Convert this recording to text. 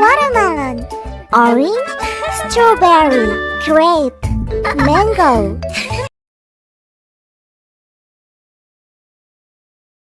Watermelon, orange, strawberry, grape, mango.